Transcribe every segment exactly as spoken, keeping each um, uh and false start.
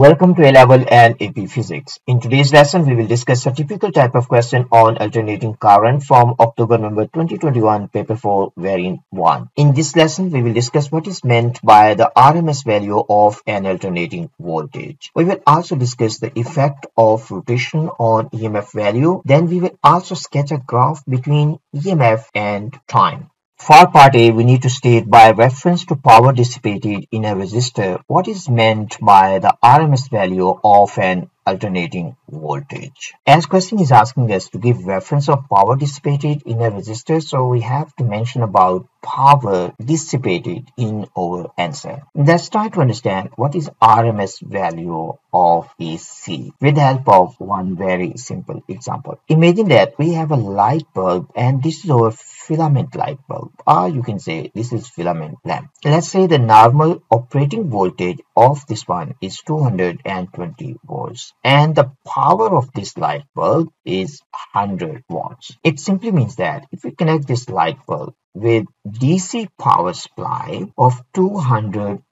Welcome to A Level and A P Physics. In today's lesson, we will discuss a typical type of question on alternating current from October November twenty twenty-one, Paper four, Variant one. In this lesson, we will discuss what is meant by the R M S value of an alternating voltage. We will also discuss the effect of rotation on E M F value. Then we will also sketch a graph between E M F and time. For part A, we need to state by reference to power dissipated in a resistor what is meant by the R M S value of an alternating voltage. As question is asking us to give reference of power dissipated in a resistor, so we have to mention about power dissipated in our answer. Let's try to understand what is R M S value of A C with the help of one very simple example. Imagine that we have a light bulb and this is our filament light bulb, or you can say this is filament lamp. Let's say the normal operating voltage of this one is two hundred twenty volts. And the power of this light bulb is one hundred watts. It simply means that if we connect this light bulb with D C power supply of two hundred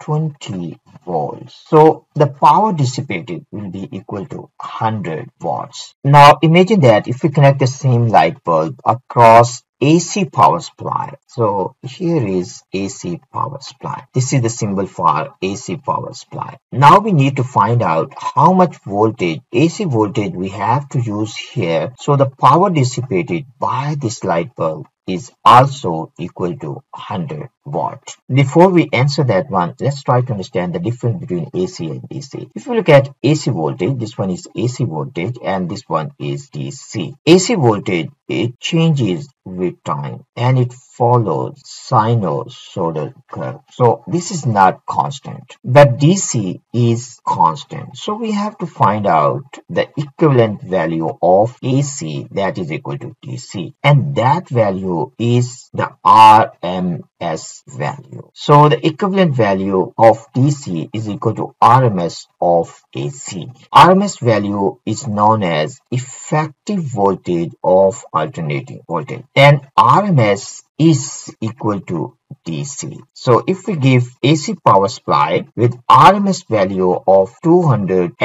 twenty volts, so the power dissipated will be equal to one hundred watts. Now imagine that if we connect the same light bulb across A C power supply. So here is A C power supply. This is the symbol for A C power supply. Now we need to find out how much voltage, A C voltage we have to use here. So the power dissipated by this light bulb is also equal to one hundred watt. Before we answer that one, let's try to understand the difference between A C and D C. If we look at A C voltage, this one is A C voltage and this one is D C. A C voltage, it changes with time and it follows sinusoidal curve. So this is not constant, but D C is constant. So we have to find out the equivalent value of A C that is equal to D C. And that value is the R M S value. So the equivalent value of D C is equal to R M S of A C. R M S value is known as effective voltage of alternating voltage. And R M S is equal to D C. So if we give A C power supply with R M S value of two hundred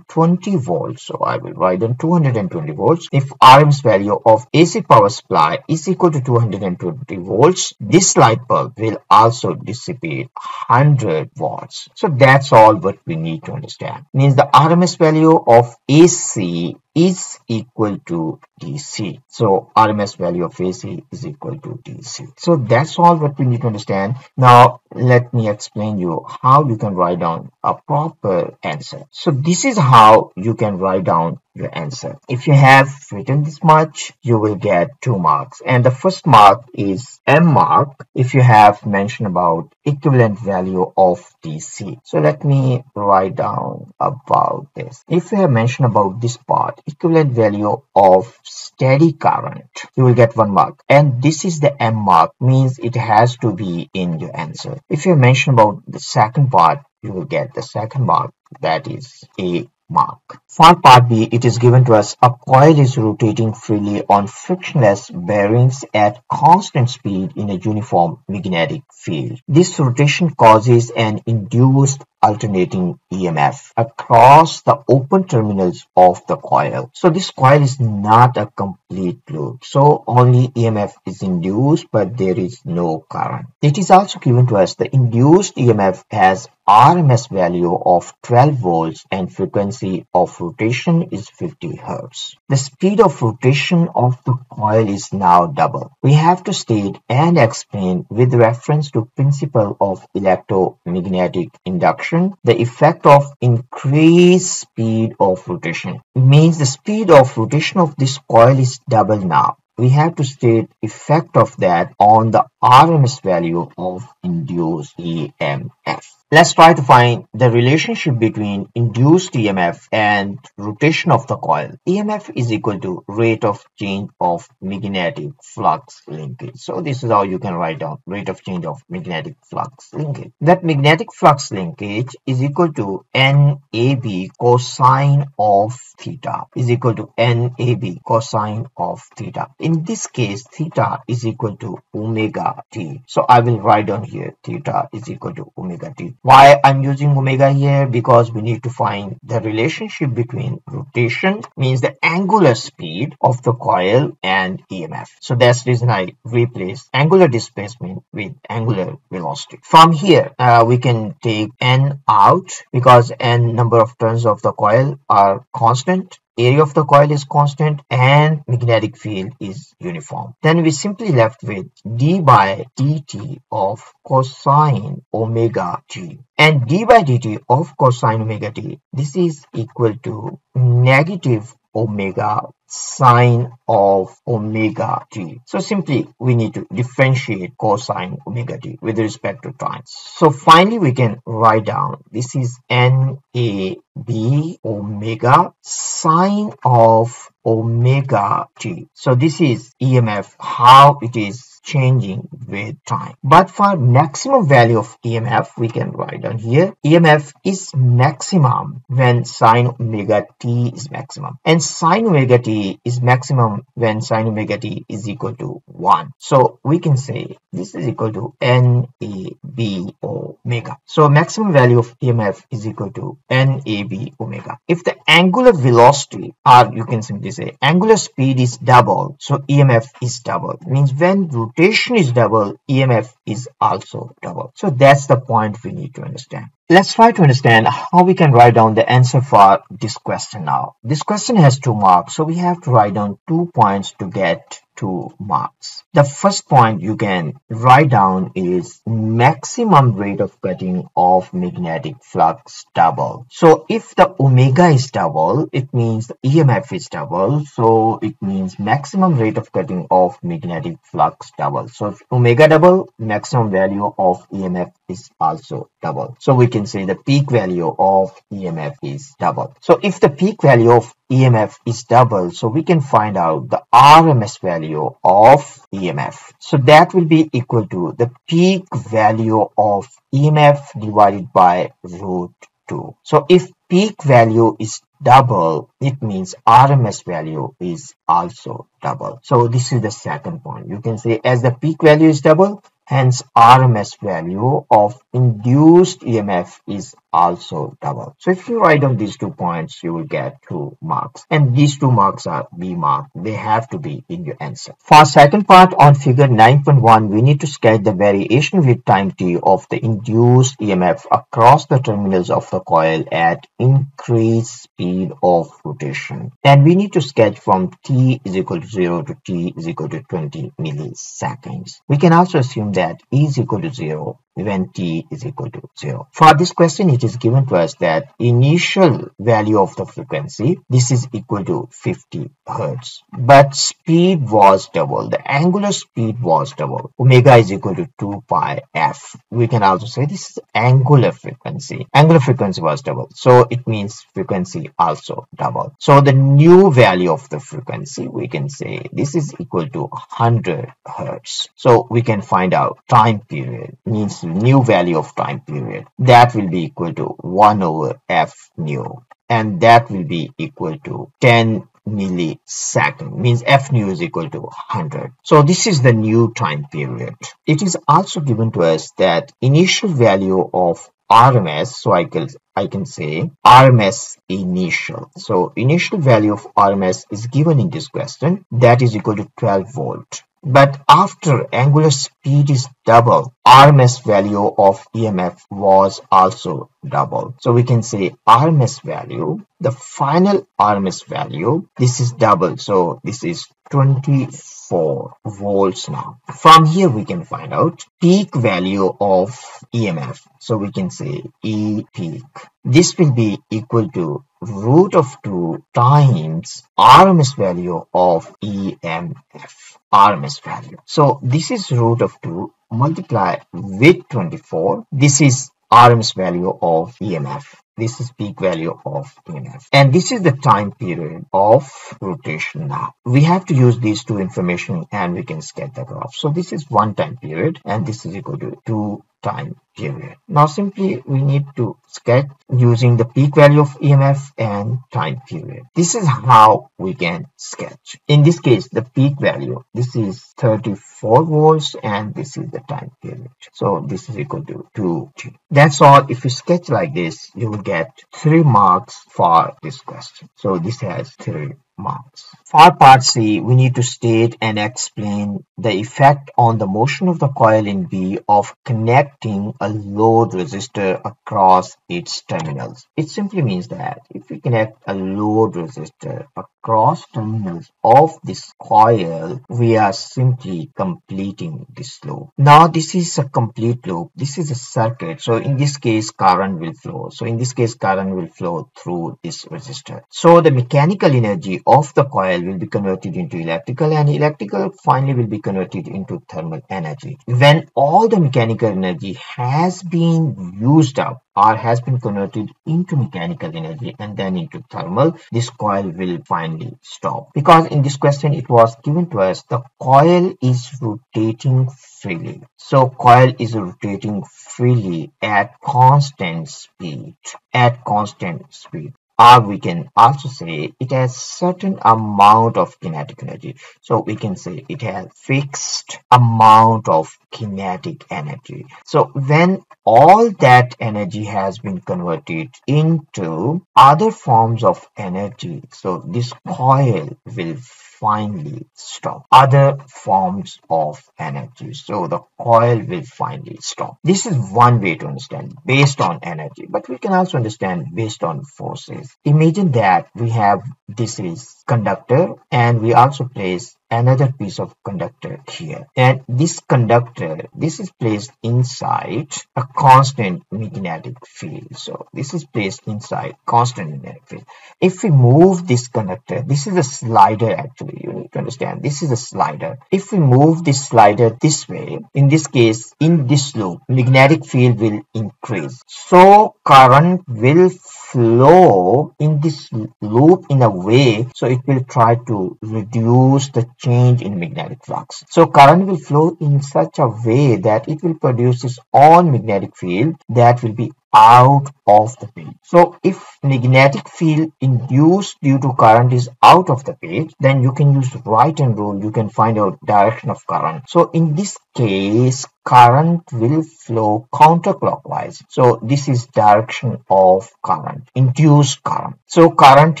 twenty volts, so I will write down two hundred twenty volts. If R M S value of A C power supply is equal to two hundred twenty volts, this light bulb will also dissipate one hundred watts. So that's all what we need to understand. Means the R M S value of A C is equal to D C. So R M S value of A C is equal to D C. So that's all what we need to understand. Now let me explain you how you can write down a proper answer. So this is how you can write down your answer. If you have written this much, you will get two marks. And the first mark is M mark if you have mentioned about equivalent value of D C. So let me write down about this. If you have mentioned about this part, equivalent value of steady current, you will get one mark. And this is the M mark, means it has to be in your answer. If you mention about the second part, you will get the second mark, that is A mark. For part B, it is given to us a coil is rotating freely on frictionless bearings at constant speed in a uniform magnetic field. This rotation causes an induced alternating E M F across the open terminals of the coil. So this coil is not a complete loop. So only E M F is induced, but there is no current. It is also given to us the induced E M F has R M S value of twelve volts and frequency of rotation is fifty hertz. The speed of rotation of the coil is now double. We have to state and explain with reference to principle of electromagnetic induction the effect of increased speed of rotation. It means the speed of rotation of this coil is double now. We have to state effect of that on the R M S value of induced E M F. Let's try to find the relationship between induced E M F and rotation of the coil. E M F is equal to rate of change of magnetic flux linkage. So this is how you can write down rate of change of magnetic flux linkage. That magnetic flux linkage is equal to N A B cosine of theta is equal to N A B cosine of theta. In this case, theta is equal to omega t. So I will write down here theta is equal to omega t. Why I'm using omega here? Because we need to find the relationship between rotation, means the angular speed of the coil, and E M F. So that's the reason I replace angular displacement with angular velocity. From here, uh, we can take n out because n number of turns of the coil are constant. Area of the coil is constant and magnetic field is uniform. Then we simply left with d by dt of cosine omega t. And d by dt of cosine omega t, this is equal to negative omega sine of omega t. So simply we need to differentiate cosine omega t with respect to time. So finally we can write down this is N A B omega sine of omega t. So this is E M F, how it is changing with time. But for maximum value of E M F, we can write down here E M F is maximum when sine omega t is maximum, and sine omega t is maximum when sine omega t is equal to one. So we can say this is equal to N A B omega. So maximum value of E M F is equal to N A B omega. If the angular velocity, or you can simply say angular speed, is double, so E M F is double. It means when rotation is double, E M F is also double. So that's the point we need to understand. Let's try to understand how we can write down the answer for this question now. This question has two marks, so we have to write down two points to get two marks. The first point you can write down is maximum rate of cutting of magnetic flux double. So if the omega is double, it means the E M F is double. So it means maximum rate of cutting of magnetic flux double. So if omega double, maximum value of E M F is also double. So we can say the peak value of E M F is double. So if the peak value of E M F is double, so we can find out the R M S value of E M F. So that will be equal to the peak value of E M F divided by root two. So if peak value is double, it means R M S value is also double. So this is the second point. You can say as the peak value is double, hence R M S value of induced E M F is also double. So if you write down these two points, you will get two marks. And these two marks are B mark. They have to be in your answer. For second part on figure nine point one, we need to sketch the variation with time t of the induced E M F across the terminals of the coil at increased speed of rotation. And we need to sketch from t is equal to zero to t is equal to twenty milliseconds. We can also assume that E is equal to zero when t is equal to zero. For this question, it is given to us that initial value of the frequency, this is equal to fifty hertz. But speed was double. The angular speed was double. Omega is equal to two pi f. We can also say this is angular frequency. Angular frequency was double. So it means frequency also double. So the new value of the frequency, we can say this is equal to one hundred hertz. So we can find out time period, means new value of time period. That will be equal to one over f nu, and that will be equal to ten millisecond, means f nu is equal to one hundred. So this is the new time period. It is also given to us that initial value of R M S, so I can I can say R M S initial. So initial value of R M S is given in this question, that is equal to twelve volt. But after angular speed is double, R M S value of E M F was also double. So we can say R M S value, the final R M S value, this is double. So this is twenty-four volts now. From here, we can find out peak value of E M F. So we can say E peak. This will be equal to root of two times R M S value of E M F. R M S value. So this is root of two multiply with twenty-four. This is R M S value of E M F. This is peak value of E M F. And this is the time period of rotation now. We have to use these two information and we can sketch the graph. So this is one time period and this is equal to two time period. Now simply we need to sketch using the peak value of E M F and time period. This is how we can sketch. In this case, the peak value, this is thirty-four volts and this is the time period. So this is equal to two T. That's all. If you sketch like this, you will get three marks for this question. So this has three marks. For part C, we need to state and explain the effect on the motion of the coil in B of connecting a load resistor across its terminals. It simply means that if we connect a load resistor across terminals of this coil, we are simply completing this loop. Now this is a complete loop. This is a circuit. So in this case, current will flow. So in this case, current will flow through this resistor. So the mechanical energy of the coil will be converted into electrical, and electrical finally will be converted into thermal energy. When all the mechanical energy has been used up or has been converted into mechanical energy and then into thermal, this coil will finally stop. Because in this question it was given to us, the coil is rotating freely. So coil is rotating freely at constant speed, at constant speed. Or we can also say it has certain amount of kinetic energy. So we can say it has fixed amount of kinetic energy. So when all that energy has been converted into other forms of energy, so this coil will finally stop. Other forms of energy, so the coil will finally stop. This is one way to understand based on energy, but we can also understand based on forces. Imagine that we have, this is conductor, and we also place another piece of conductor here, and this conductor, this is placed inside a constant magnetic field. So this is placed inside constant magnetic field. If we move this conductor, this is a slider, actually you need to understand this is a slider. If we move this slider this way, in this case, in this loop, magnetic field will increase, so current will flow in this loop in a way, so it will try to reduce the change in magnetic flux. So current will flow in such a way that it will produce its own magnetic field that will be out of the page. So if magnetic field induced due to current is out of the page, then you can use right-hand rule, you can find out direction of current. So in this case, current will flow counterclockwise. So this is direction of current, induced current. So current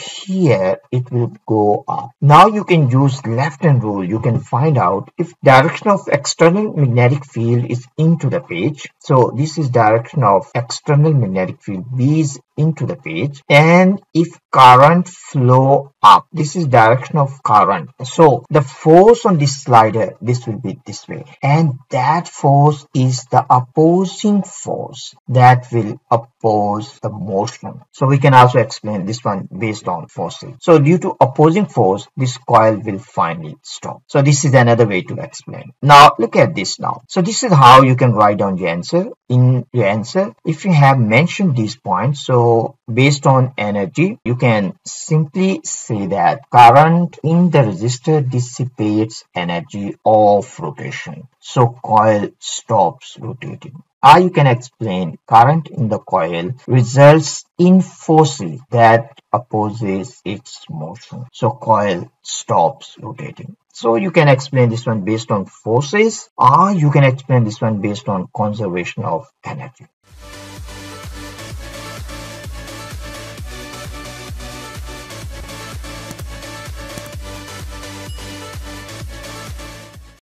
here, it will go up. Now you can use left-hand rule, you can find out if direction of external magnetic field is into the page. So this is direction of external magnetic field B is into the page, and if current flow up, this is direction of current. So the force on this slider, this will be this way, and that force is the opposing force that will oppose the motion. So we can also explain this one based on forces. So due to opposing force, this coil will finally stop. So this is another way to explain. Now look at this now. So this is how you can write down your answer. In your answer, if you have mentioned these points, so based on energy, you can simply say that current in the resistor dissipates energy of rotation, so coil stops rotating. Or you can explain current in the coil results in forces that opposes its motion, so coil stops rotating. So you can explain this one based on forces, or you can explain this one based on conservation of energy.